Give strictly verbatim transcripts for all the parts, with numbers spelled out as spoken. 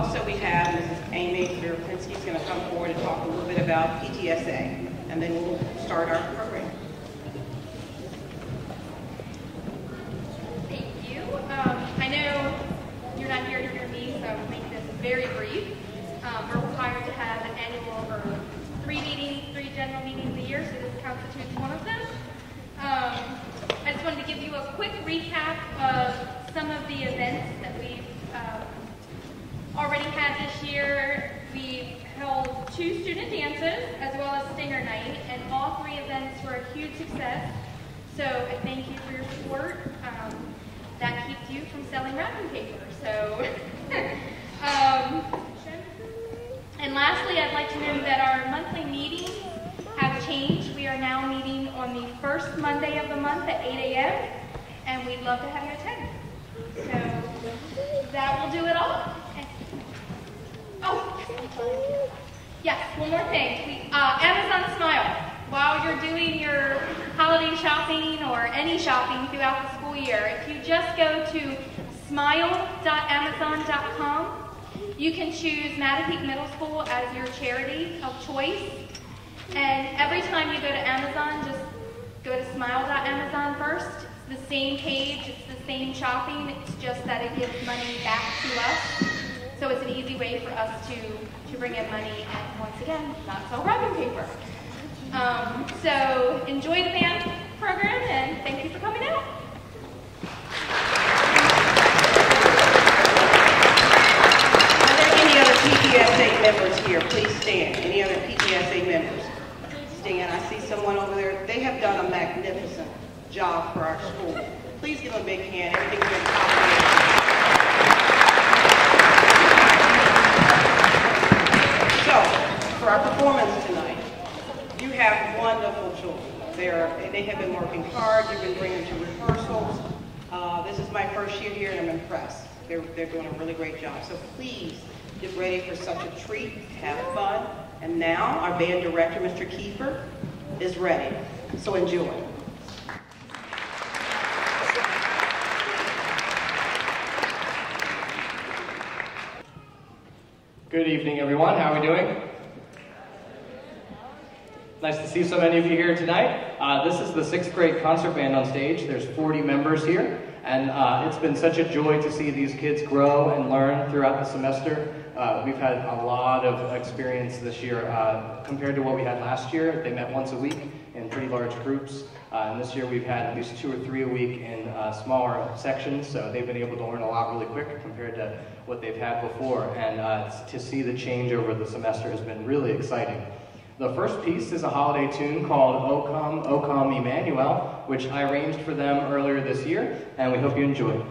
Also, we have Missus Amy Kierpinski is going to come forward and talk a little bit about P T S A, and then we'll start our program. Thank you. Um, I know you're not here to hear me, so I'll make this very brief. Um, we're required to have an annual or three meetings, three general meetings a year, so this constitutes one of them. Um, I just wanted to give you a quick recap of some of the events that we've um, already had this year. We held two student dances as well as Stinger Night, and all three events were a huge success. So I thank you for your support. Um, that keeps you from selling wrapping paper. So, um, and lastly, I'd like to note that our monthly meetings have changed. We are now meeting on the first Monday of the month at eight A M and we'd love to have you attend. So that will do it all. Oh, yes, one more thing. We, uh, Amazon Smile. While you're doing your holiday shopping or any shopping throughout the school year, if you just go to smile dot amazon dot com, you can choose Matapeake Middle School as your charity of choice. And every time you go to Amazon, just go to smile dot amazon first. It's the same page, it's the same shopping, it's just that it gives money back to us. So it's an easy way for us to, to bring in money and, once again, not sell wrapping paper. Um, so enjoy the band program, and thank you for coming out. Are there any other P T S A members here? Please stand. Any other P T S A members? Stand. I see someone over there. They have done a magnificent job for our school. Please give them a big hand. Everything's been complimented. For our performance tonight, you have wonderful children. They are, they have been working hard. You've been bringing them to rehearsals. Uh, this is my first year here, and I'm impressed. They're, they're doing a really great job. So please get ready for such a treat. Have fun. And now our band director, Mister Kiefer, is ready. So enjoy. Good evening, everyone. How are we doing? Nice to see so many of you here tonight. Uh, this is the sixth grade concert band on stage. There's forty members here, and uh, it's been such a joy to see these kids grow and learn throughout the semester. Uh, we've had a lot of experience this year uh, compared to what we had last year. They met once a week in pretty large groups, uh, and this year we've had at least two or three a week in uh, smaller sections, so they've been able to learn a lot really quick compared to what they've had before, and uh, to see the change over the semester has been really exciting. The first piece is a holiday tune called O Come, O Come, Emmanuel, which I arranged for them earlier this year, and we hope you enjoy.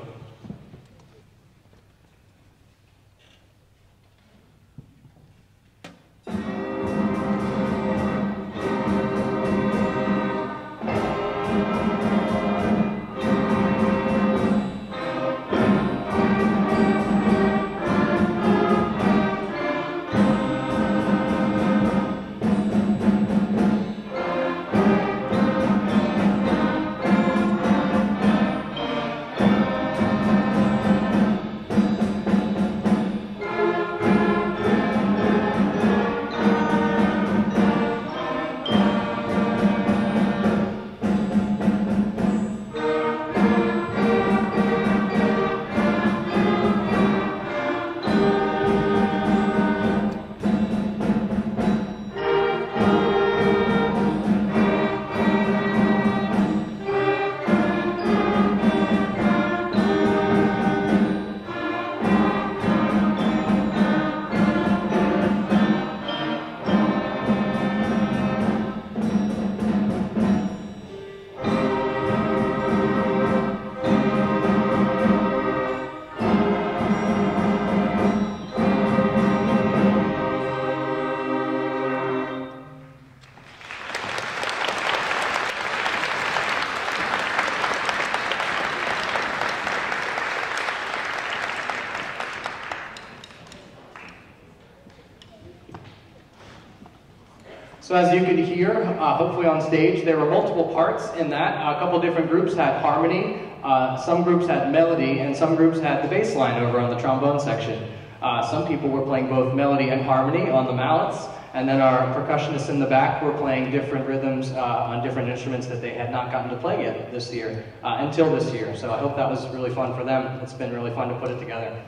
So as you could hear, uh, hopefully on stage, there were multiple parts in that. A couple different groups had harmony, uh, some groups had melody, and some groups had the bass line over on the trombone section. Uh, some people were playing both melody and harmony on the mallets, and then our percussionists in the back were playing different rhythms uh, on different instruments that they had not gotten to play yet this year, uh, until this year. So I hope that was really fun for them. It's been really fun to put it together.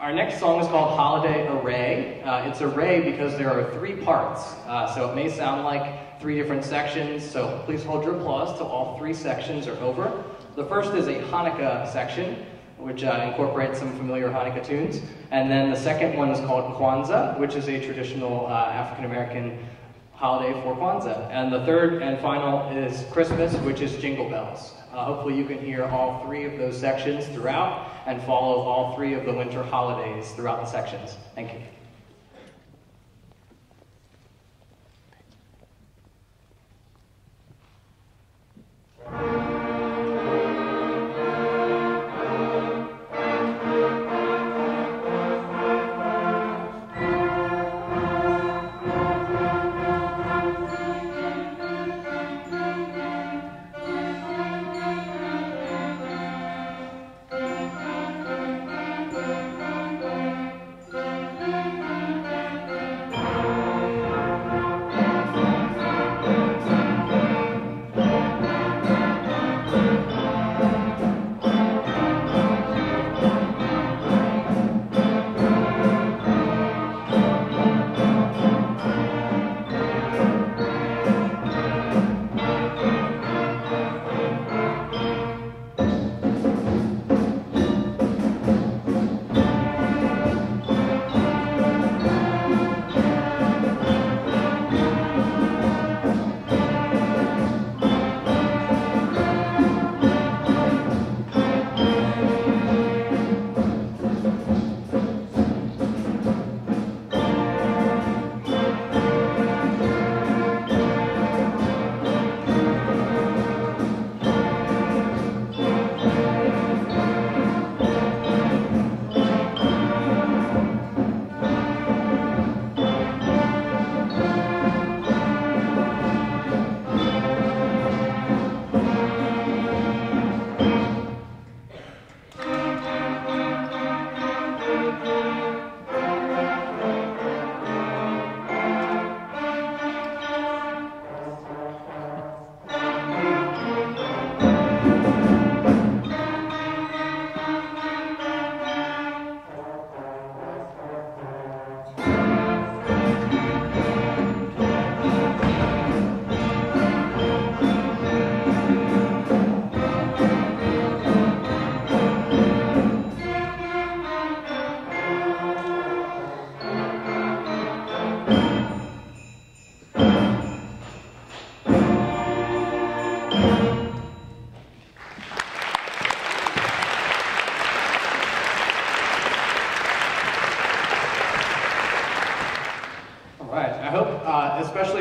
Our next song is called Holiday Array. Uh, it's array because there are three parts, uh, so it may sound like three different sections, so please hold your applause till all three sections are over. The first is a Hanukkah section, which uh, incorporates some familiar Hanukkah tunes. And then the second one is called Kwanzaa, which is a traditional uh, African-American holiday for Kwanzaa. And the third and final is Christmas, which is Jingle Bells. Uh, hopefully you can hear all three of those sections throughout and follow all three of the winter holidays throughout the sections. Thank you.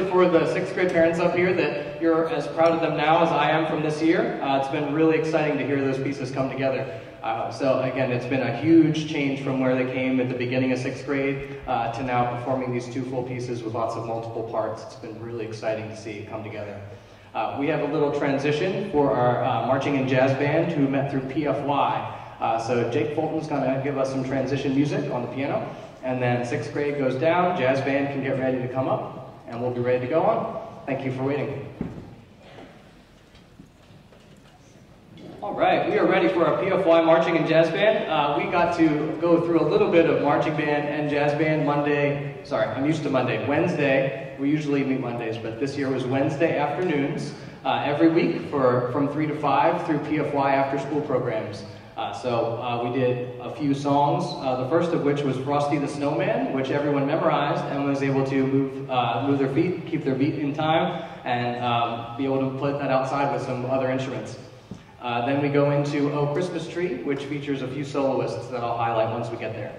For the sixth grade parents up here, that you're as proud of them now as I am from this year. Uh, it's been really exciting to hear those pieces come together. Uh, so again, it's been a huge change from where they came at the beginning of sixth grade uh, to now performing these two full pieces with lots of multiple parts. It's been really exciting to see it come together. Uh, we have a little transition for our uh, marching and jazz band who met through P F Y. Uh, so Jake Fulton's going to give us some transition music on the piano, and then sixth grade goes down, jazz band can get ready to come up, and we'll be ready to go on. Thank you for waiting. All right, we are ready for our P F Y marching and jazz band. Uh, we got to go through a little bit of marching band and jazz band Monday, sorry, I'm used to Monday, Wednesday. We usually meet Mondays, but this year was Wednesday afternoons uh, every week for from three to five through P F Y after school programs. Uh, so uh, we did a few songs, uh, the first of which was Frosty the Snowman, which everyone memorized and was able to move, uh, move their feet, keep their beat in time, and um, be able to play that outside with some other instruments. Uh, then we go into Oh Christmas Tree, which features a few soloists that I'll highlight once we get there.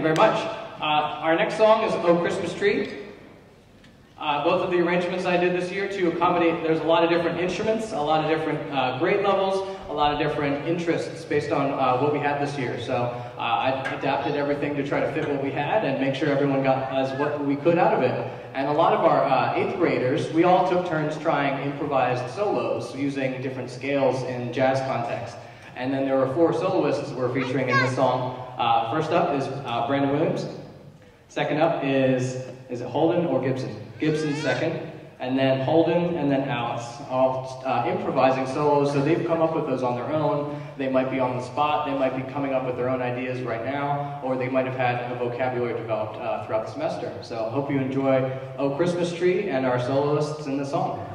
you very much. Uh, our next song is Oh Christmas Tree. Uh, both of the arrangements I did this year to accommodate, there's a lot of different instruments, a lot of different uh, grade levels, a lot of different interests based on uh, what we had this year. So uh, I adapted everything to try to fit what we had and make sure everyone got as what we could out of it. And a lot of our uh, eighth graders, we all took turns trying improvised solos using different scales in jazz context. And then there were four soloists we're featuring in this song. Uh, first up is uh, Brandon Williams. Second up is, is it Holden or Gibson? Gibson second, and then Holden, and then Alice, all uh, improvising solos. So they've come up with those on their own. They might be on the spot, they might be coming up with their own ideas right now, or they might have had a vocabulary developed uh, throughout the semester. So hope you enjoy Oh Christmas Tree and our soloists in the song.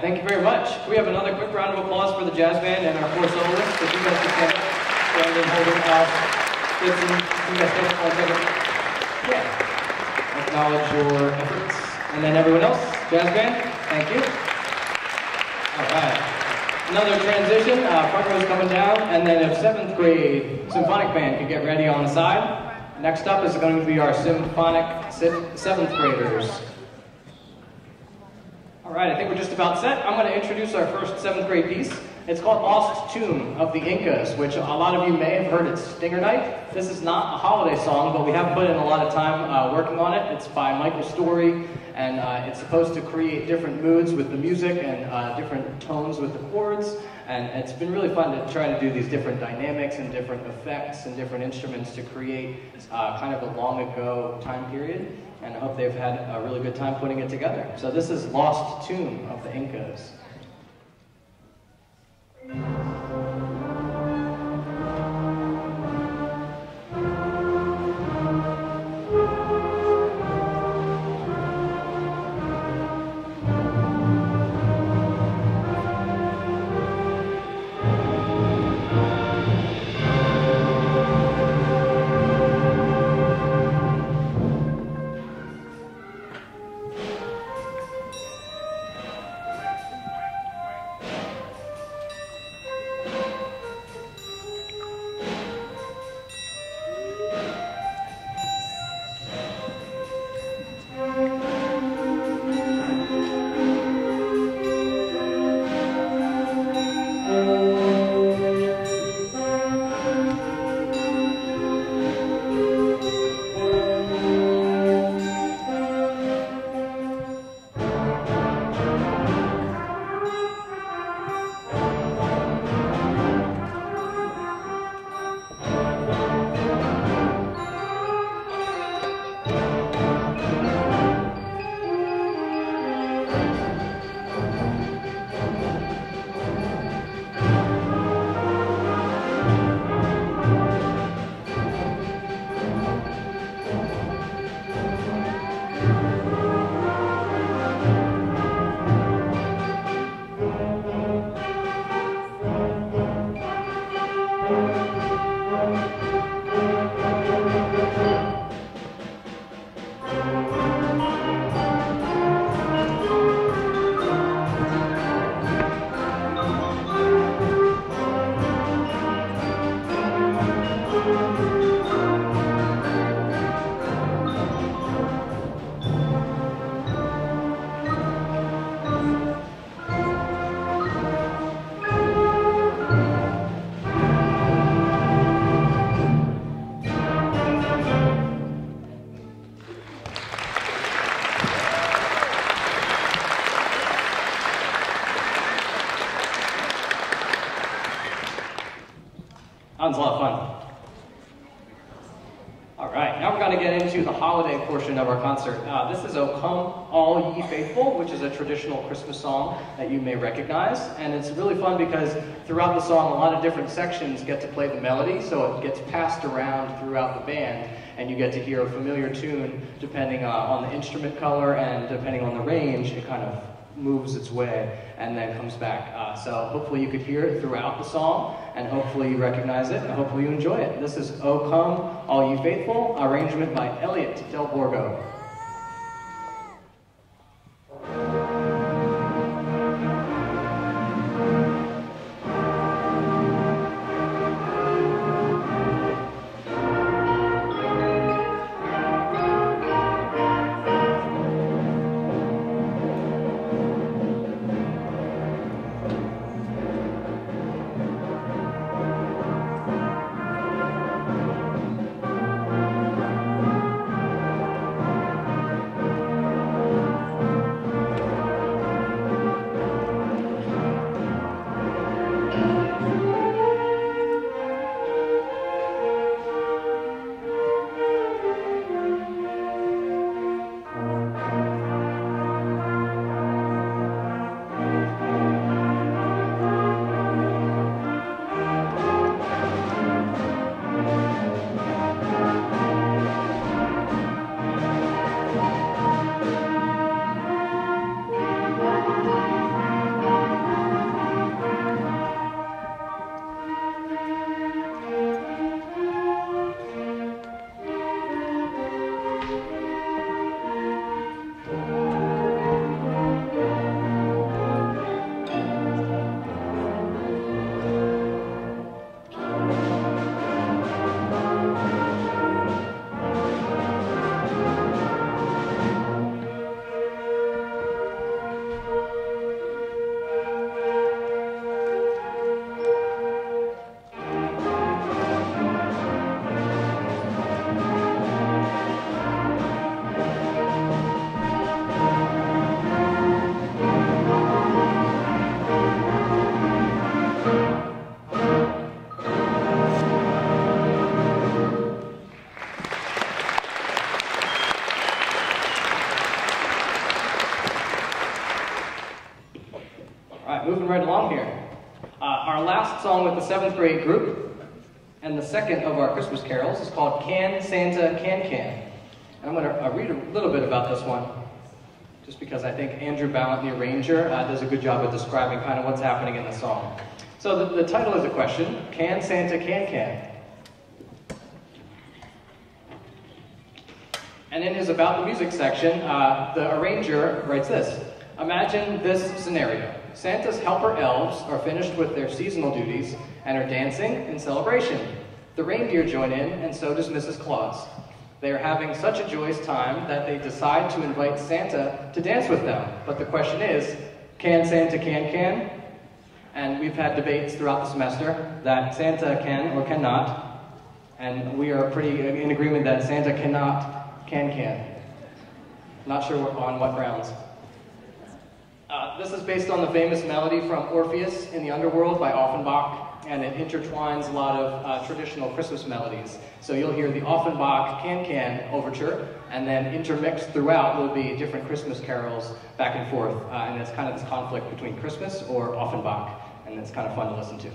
Thank you very much. Can we have another quick round of applause for the jazz band and our four soloists? If you guys can stand up, Brandon, Holden, Alice, Gibson, you guys stand up for a second. Yeah. Acknowledge your efforts. And then everyone else, jazz band, thank you. All right. Another transition, uh, front row's coming down, and then if seventh grade symphonic band could get ready on the side. Next up is going to be our symphonic seventh graders. All right, I think we're just about set. I'm going to introduce our first seventh grade piece. It's called Lost Tomb of the Incas, which a lot of you may have heard at Stinger Night. This is not a holiday song, but we have put in a lot of time uh, working on it. It's by Michael Story, and uh, it's supposed to create different moods with the music and uh, different tones with the chords. And it's been really fun to try to do these different dynamics and different effects and different instruments to create uh, kind of a long ago time period. And I hope they've had a really good time putting it together. So this is Lost Tomb of the Incas. Sounds a lot of fun. All right, now we're going to get into the holiday portion of our concert. Uh, this is O Come, All Ye Faithful, which is a traditional Christmas song that you may recognize. And it's really fun because throughout the song, a lot of different sections get to play the melody, so it gets passed around throughout the band, and you get to hear a familiar tune depending uh, on the instrument color and depending on the range. It kind of moves its way and then comes back. Uh, so hopefully you could hear it throughout the song, and hopefully you recognize it, and hopefully you enjoy it. This is O Come, All Ye Faithful, arrangement by Elliot Del Borgo. seventh grade group, and the second of our Christmas carols is called Can Santa Can Can. And I'm going to uh, read a little bit about this one, just because I think Andrew Ballantyne, the arranger, uh, does a good job of describing kind of what's happening in the song. So the, the title is a question, Can Santa Can Can? And in his About the Music section, uh, the arranger writes this. Imagine this scenario. Santa's helper elves are finished with their seasonal duties and are dancing in celebration. The reindeer join in, and so does Missus Claus. They are having such a joyous time that they decide to invite Santa to dance with them. But the question is, can Santa can can? And we've had debates throughout the semester that Santa can or cannot, and we are pretty in agreement that Santa cannot can can. Not sure on what grounds. Uh, this is based on the famous melody from Orpheus in the Underworld by Offenbach, and it intertwines a lot of uh, traditional Christmas melodies. So you'll hear the Offenbach Can Can overture, and then intermixed throughout will be different Christmas carols back and forth, uh, and it's kind of this conflict between Christmas or Offenbach, and it's kind of fun to listen to.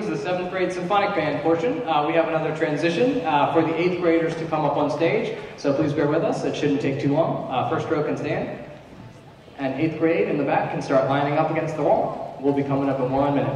The seventh grade symphonic band portion. Uh, we have another transition uh, for the eighth graders to come up on stage, so please bear with us. It shouldn't take too long. Uh, first row can stand, and eighth grade in the back can start lining up against the wall. We'll be coming up in one minute.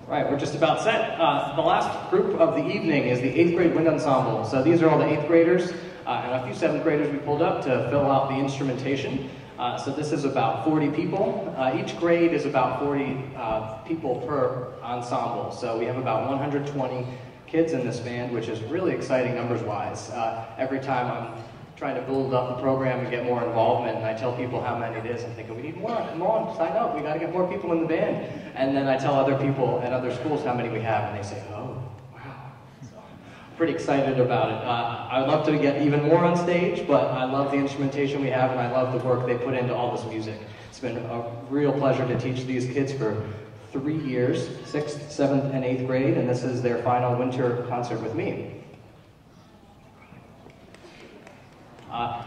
All right, we're just about set. Uh, the last group of the evening is the eighth grade wind ensemble. So these are all the eighth graders, uh, and a few seventh graders we pulled up to fill out the instrumentation. Uh, so this is about forty people. Uh, each grade is about forty uh, people per ensemble. So we have about one hundred twenty kids in this band, which is really exciting numbers-wise. Uh, every time I'm trying to build up the program and get more involvement, and I tell people how many it is, I'm thinking, we need more, come on, sign up, we gotta get more people in the band. And then I tell other people at other schools how many we have, and they say, oh, wow. So I'm pretty excited about it. Uh, I would love to get even more on stage, but I love the instrumentation we have, and I love the work they put into all this music. It's been a real pleasure to teach these kids for three years, sixth, seventh, and eighth grade, and this is their final winter concert with me. Uh,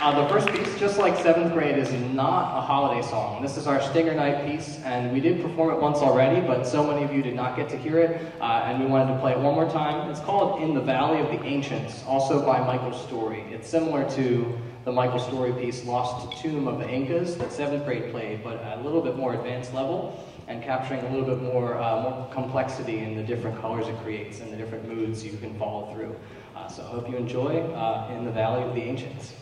uh, the first piece, just like seventh grade, is not a holiday song. This is our Stinger Night piece, and we did perform it once already, but so many of you did not get to hear it, uh, and we wanted to play it one more time. It's called In the Valley of the Ancients, also by Michael Story. It's similar to the Michael Story piece, Lost Tomb of the Incas, that seventh grade played, but at a little bit more advanced level. and capturing a little bit more, uh, more complexity in the different colors it creates and the different moods you can follow through. Uh, so I hope you enjoy uh, In the Valley of the Ancients.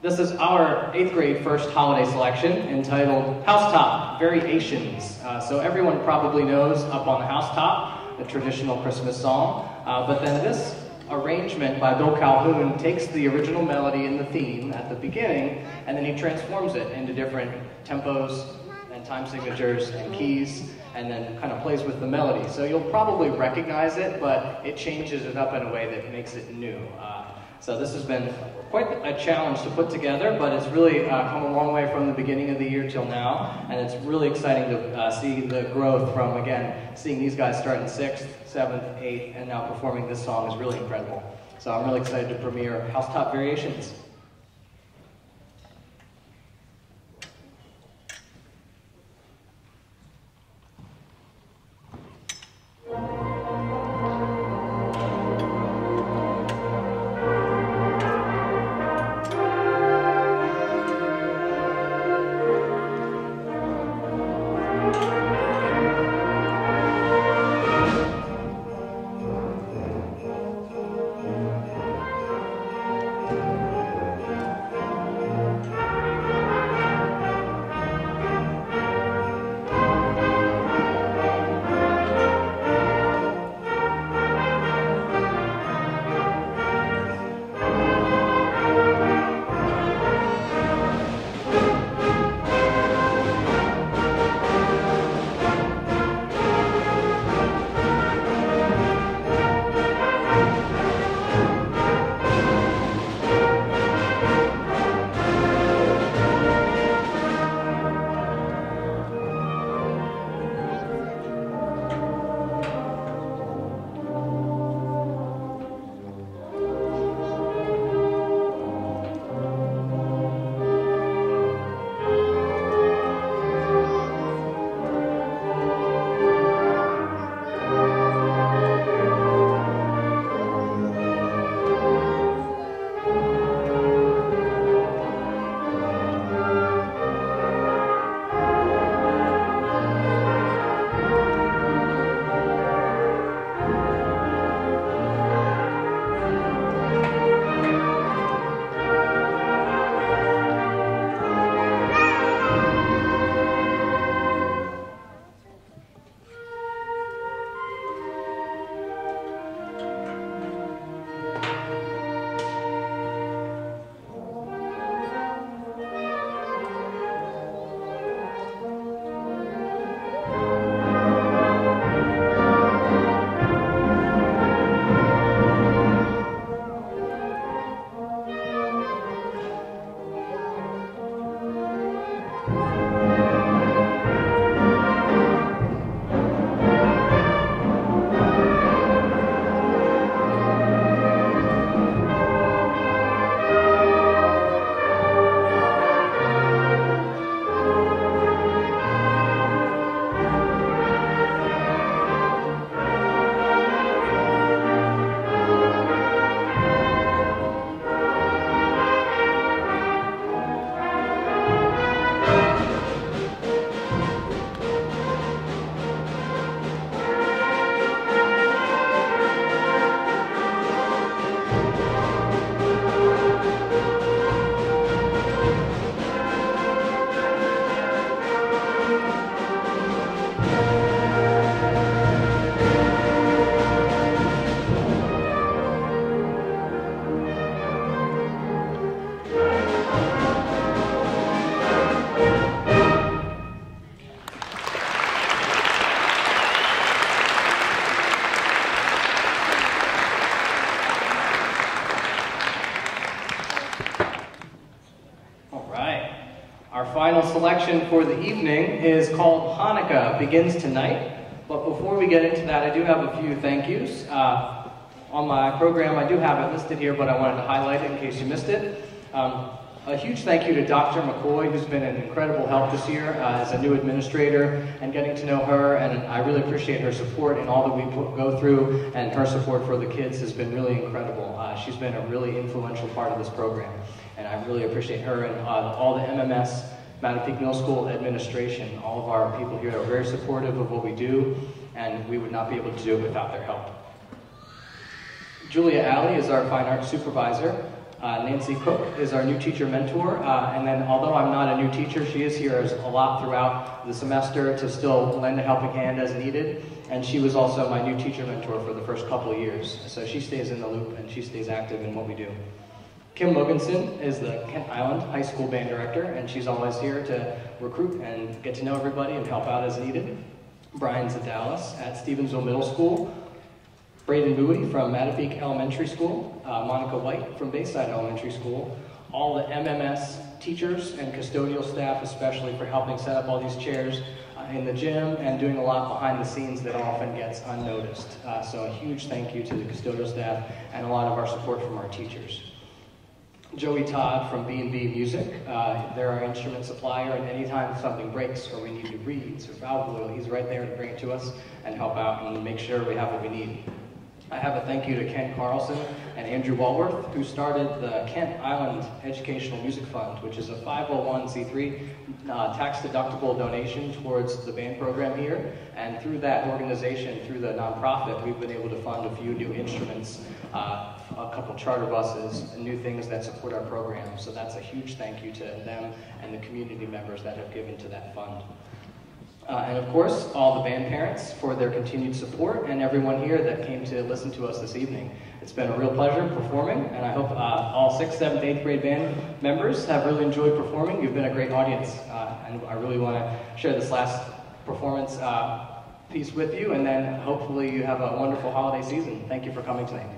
This is our eighth grade first holiday selection entitled Housetop Variations. Uh, so everyone probably knows Up on the Housetop, the traditional Christmas song, uh, but then this arrangement by Bill Calhoun takes the original melody and the theme at the beginning, and then he transforms it into different tempos and time signatures and keys, and then kind of plays with the melody. So you'll probably recognize it, but it changes it up in a way that makes it new. Uh, So this has been quite a challenge to put together, but it's really uh, come a long way from the beginning of the year till now, and it's really exciting to uh, see the growth from, again, seeing these guys start in sixth, seventh, eighth, and now performing this song is really incredible. So I'm really excited to premiere Housetop Variations. Selection for the evening is called Hanukkah Begins Tonight, but before we get into that, I do have a few thank yous. Uh, on my program, I do have it listed here, but I wanted to highlight it in case you missed it. Um, a huge thank you to Doctor McCoy, who's been an incredible help this year uh, as a new administrator, and getting to know her, and I really appreciate her support and all that we go through, and her support for the kids has been really incredible. Uh, she's been a really influential part of this program, and I really appreciate her and uh, all the M M S Matapeake Middle School administration. All of our people here are very supportive of what we do, and we would not be able to do it without their help. Julia Alley is our fine arts supervisor. Uh, Nancy Cook is our new teacher mentor, uh, and then although I'm not a new teacher, she is here a lot throughout the semester to still lend a helping hand as needed, and she was also my new teacher mentor for the first couple of years, so she stays in the loop and she stays active in what we do. Kim Loganson is the Kent Island High School band director, and she's always here to recruit and get to know everybody and help out as needed. Brian's at Dallas at Stevensville Middle School. Braden Bowie from Matapeake Elementary School, uh, Monica White from Bayside Elementary School, all the M M S teachers and custodial staff especially for helping set up all these chairs uh, in the gym and doing a lot behind the scenes that often gets unnoticed. Uh, so a huge thank you to the custodial staff and a lot of our support from our teachers. Joey Todd from B and B Music. Uh, they're our instrument supplier, and anytime something breaks or we need new reeds or valve oil, he's right there to bring it to us and help out and make sure we have what we need. I have a thank you to Ken Carlson and Andrew Walworth, who started the Kent Island Educational Music Fund, which is a five oh one c three uh, tax-deductible donation towards the band program here. And through that organization, through the nonprofit, we've been able to fund a few new instruments, uh, a couple charter buses, and new things that support our program. So that's a huge thank you to them and the community members that have given to that fund. Uh, and of course, all the band parents for their continued support and everyone here that came to listen to us this evening. It's been a real pleasure performing, and I hope uh, all sixth, seventh, eighth grade band members have really enjoyed performing. You've been a great audience, uh, and I really want to share this last performance uh, piece with you, and then hopefully you have a wonderful holiday season. Thank you for coming tonight.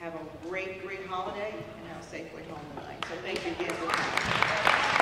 Have a great, great holiday, and have a safe way home tonight. So thank you again.